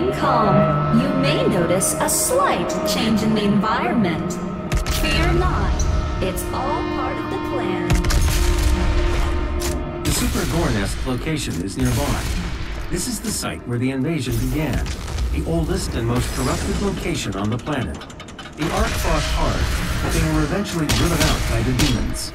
remain calm. You may notice a slight change in the environment. Fear not, it's all part of the plan. The Super Gore Nest location is nearby. This is the site where the invasion began, the oldest and most corrupted location on the planet. The Ark fought hard, but they were eventually driven out by the demons.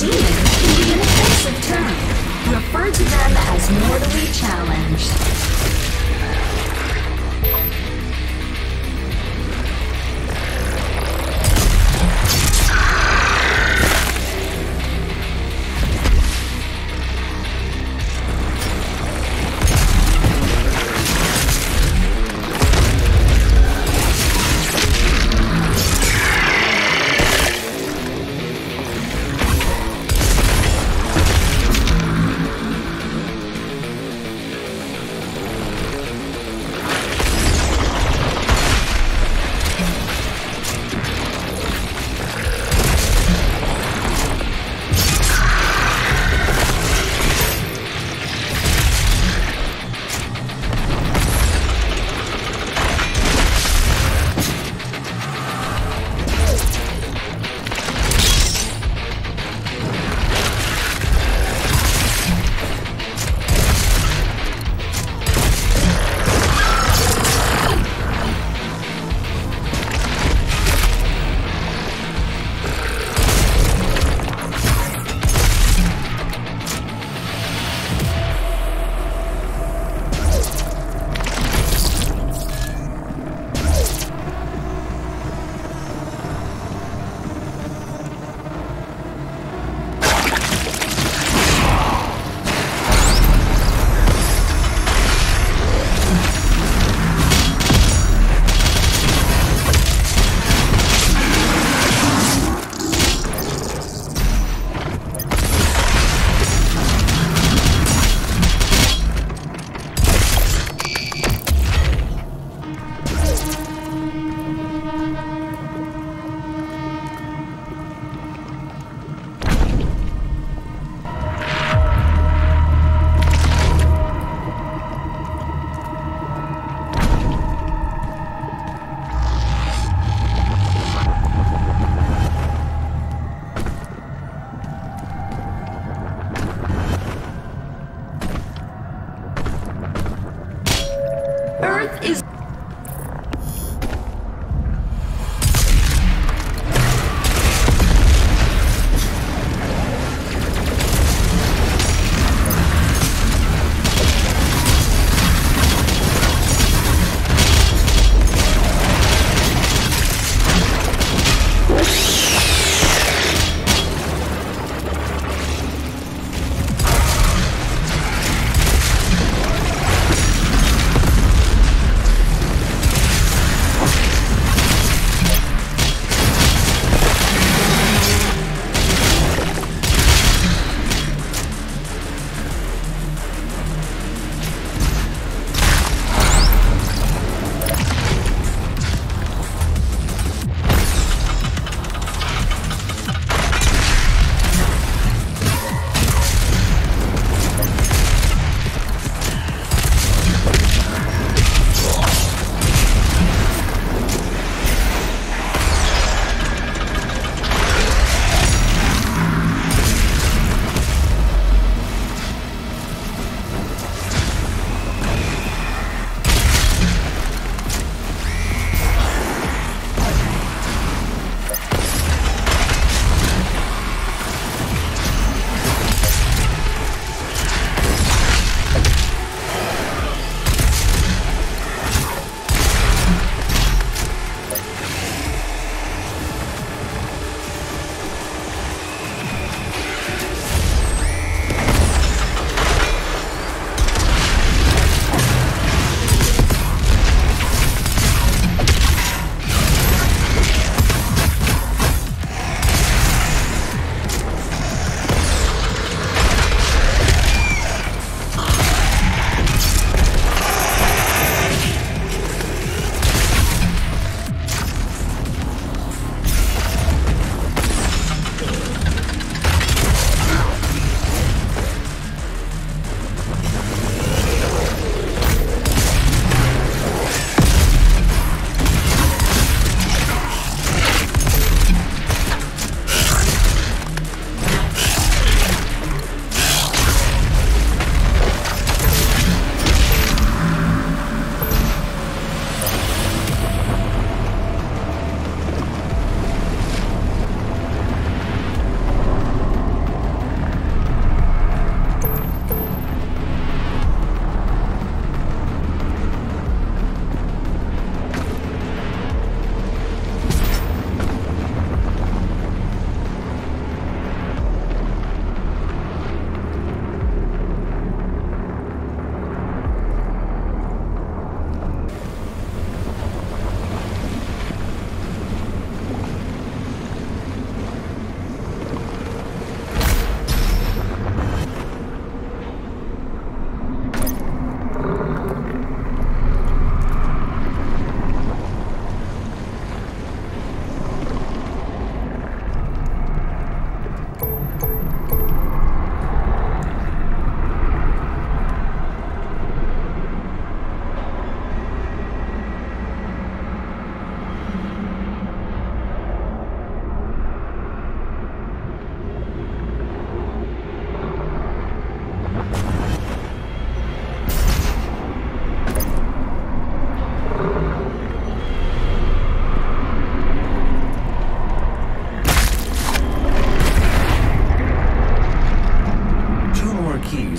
demon can be an offensive term. Refer to them as mortally challenged.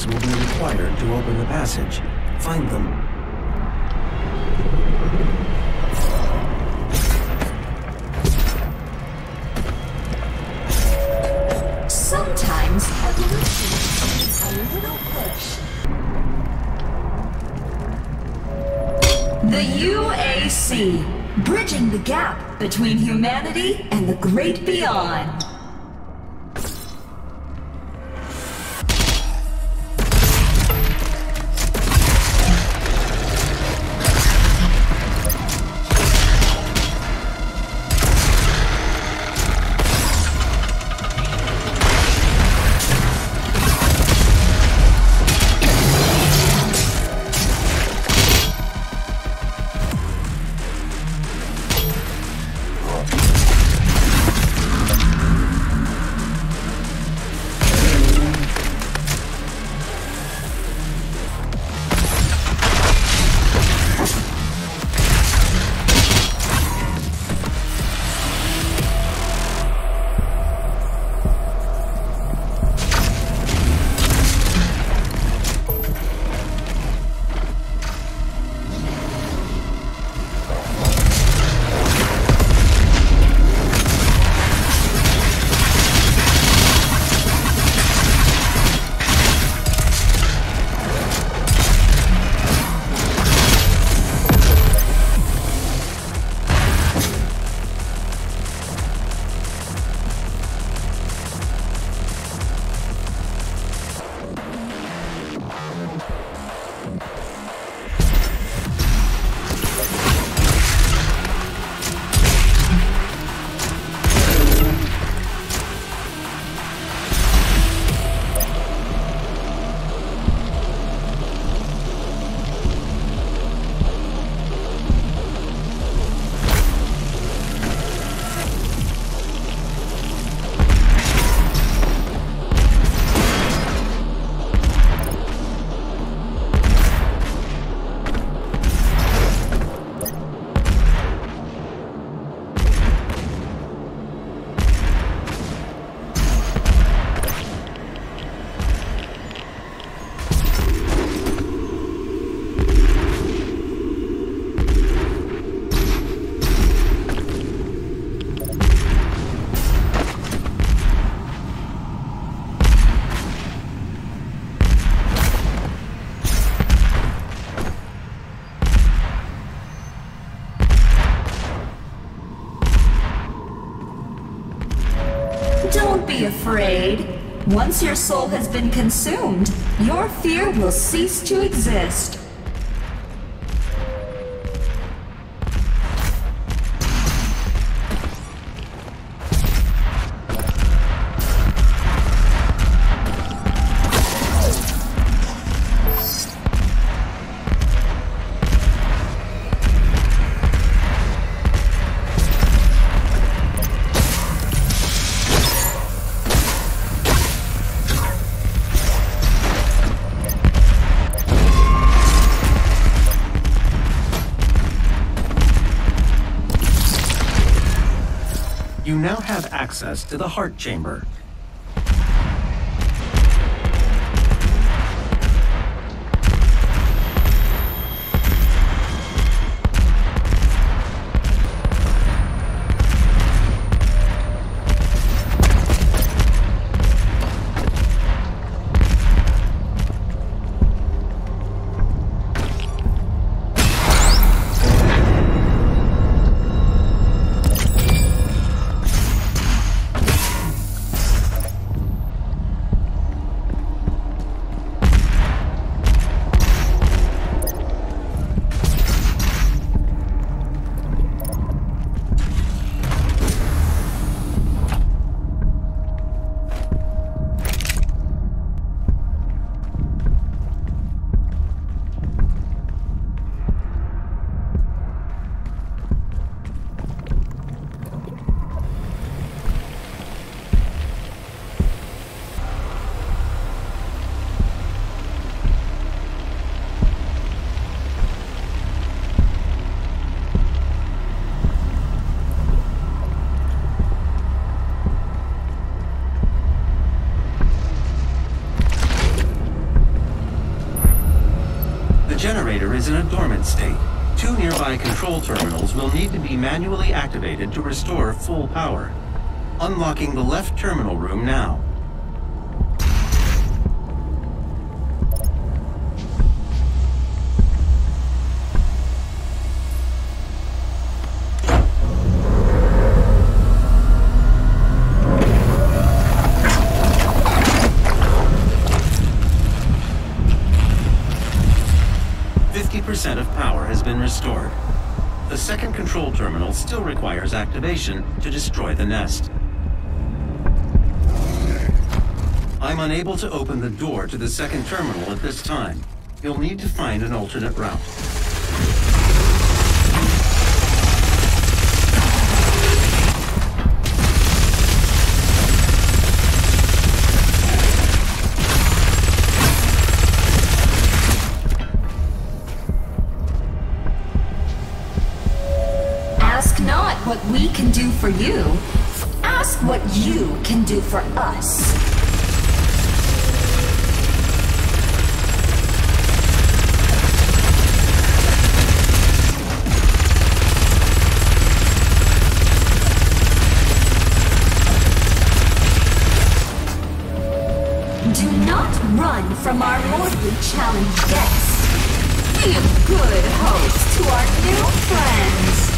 Will be required to open the passage. Find them. Sometimes evolution needs a little push. The UAC, bridging the gap between humanity and the great beyond. Be afraid. Once your soul has been consumed, your fear will cease to exist. You now have access to the heart chamber. generator is in a dormant state. Two nearby control terminals will need to be manually activated to restore full power. Unlocking the left terminal room now. Restored. The second control terminal still requires activation to destroy the nest. I'm unable to open the door to the second terminal at this time. You'll need to find an alternate route. What we can do for you, ask what you can do for us. Do not run from our mortally challenged guests. Be a good host to our new friends.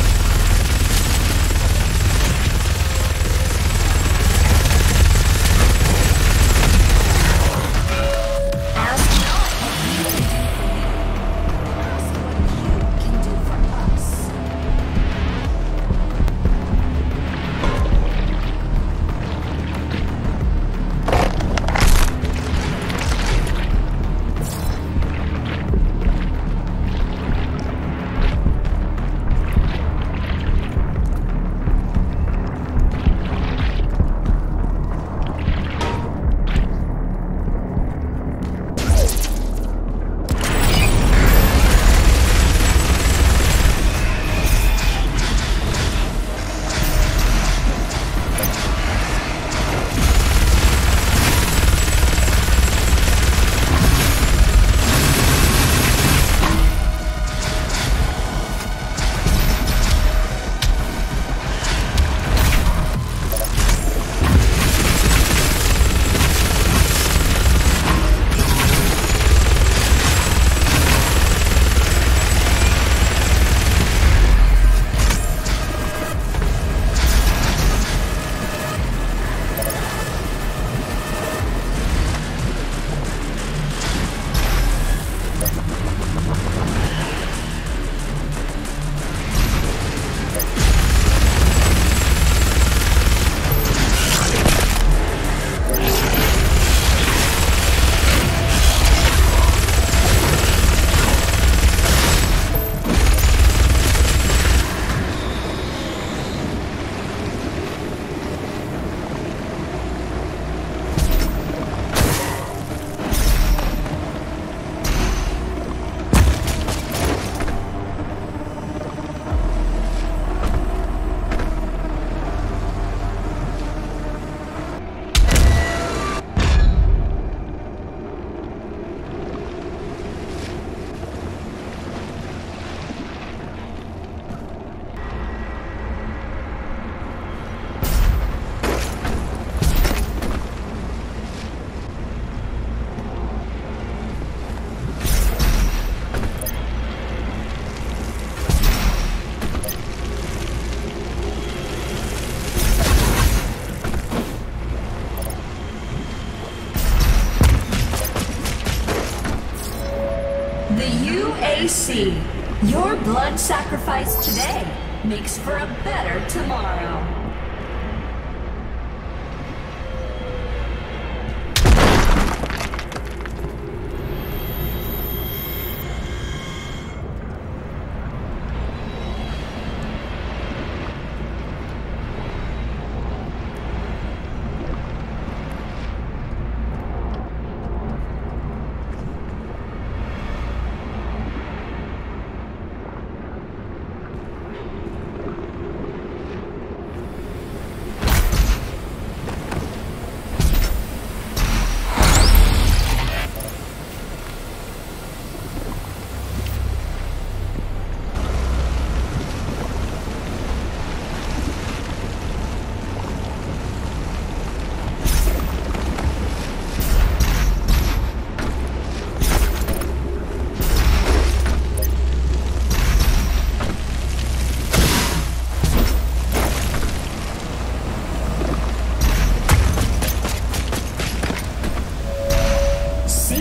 AC, your blood sacrifice today makes for a better tomorrow.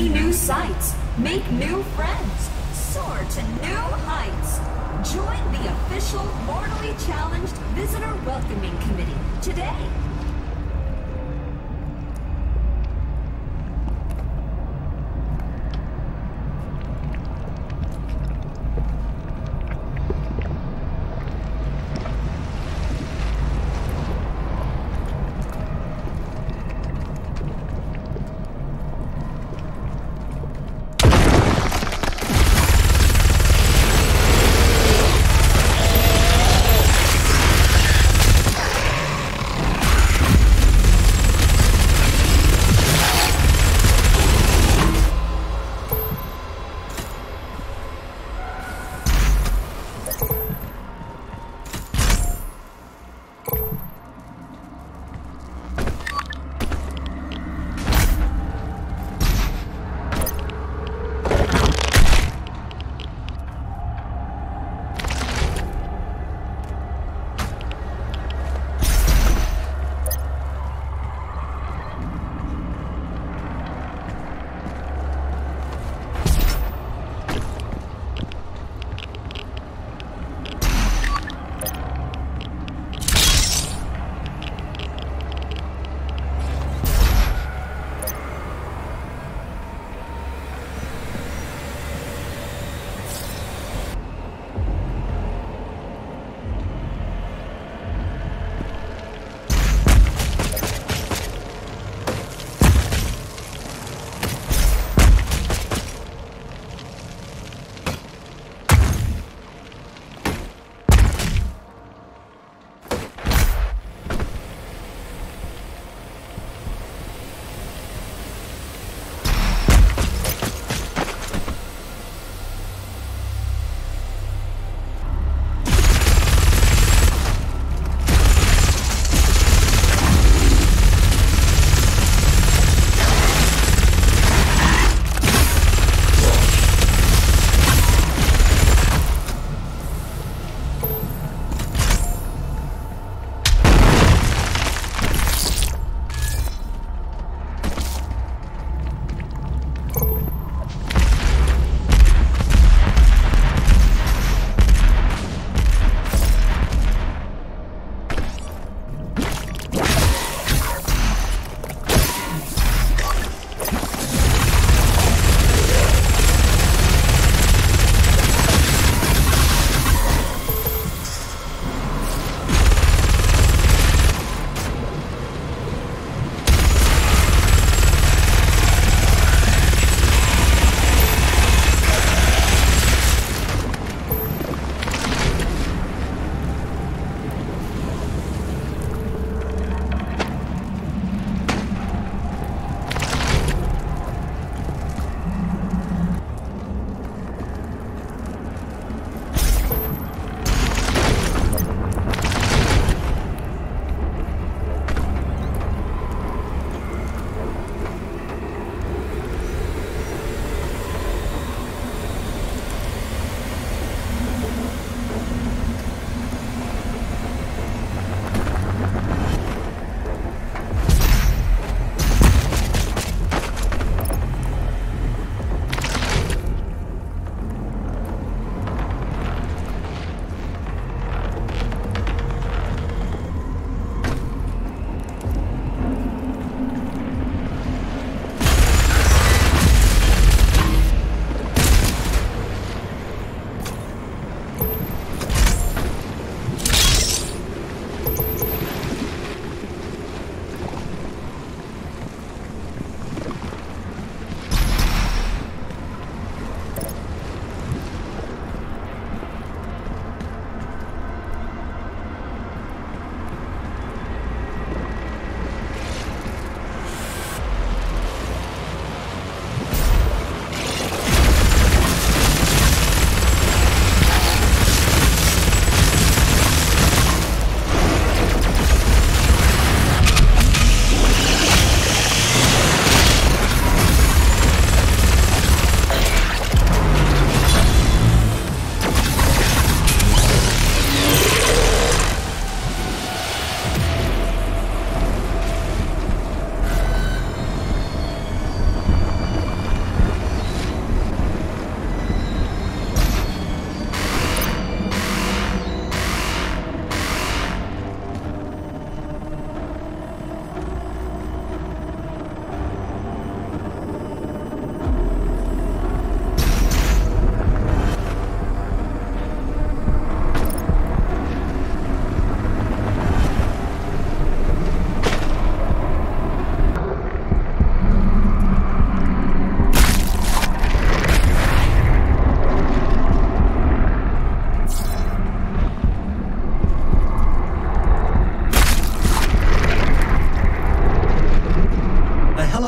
See new sights, make new friends, soar to new heights. Join the official Mortally Challenged Visitor Welcoming Committee today.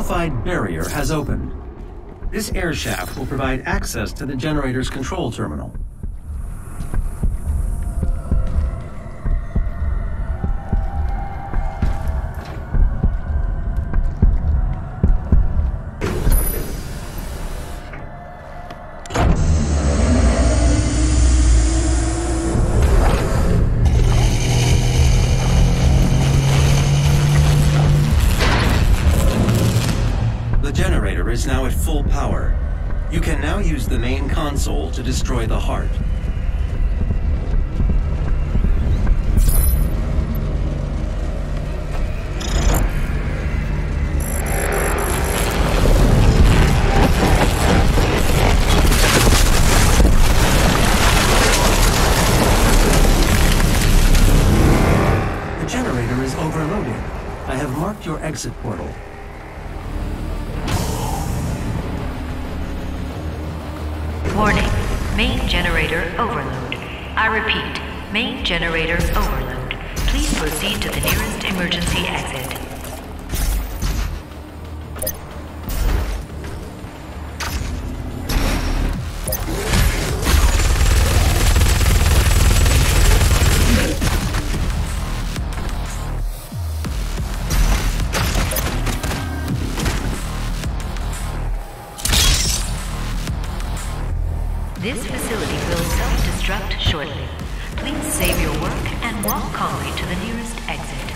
sulfide barrier has opened. This air shaft will provide access to the generator's control terminal. Is now at full power. You can now use the main console to destroy the heart. The generator is overloaded. I have marked your exit portal. Warning, main generator overload. I repeat, main generator overload. Please proceed to the nearest emergency exit. This facility will self-destruct shortly. Please save your work and walk calmly to the nearest exit.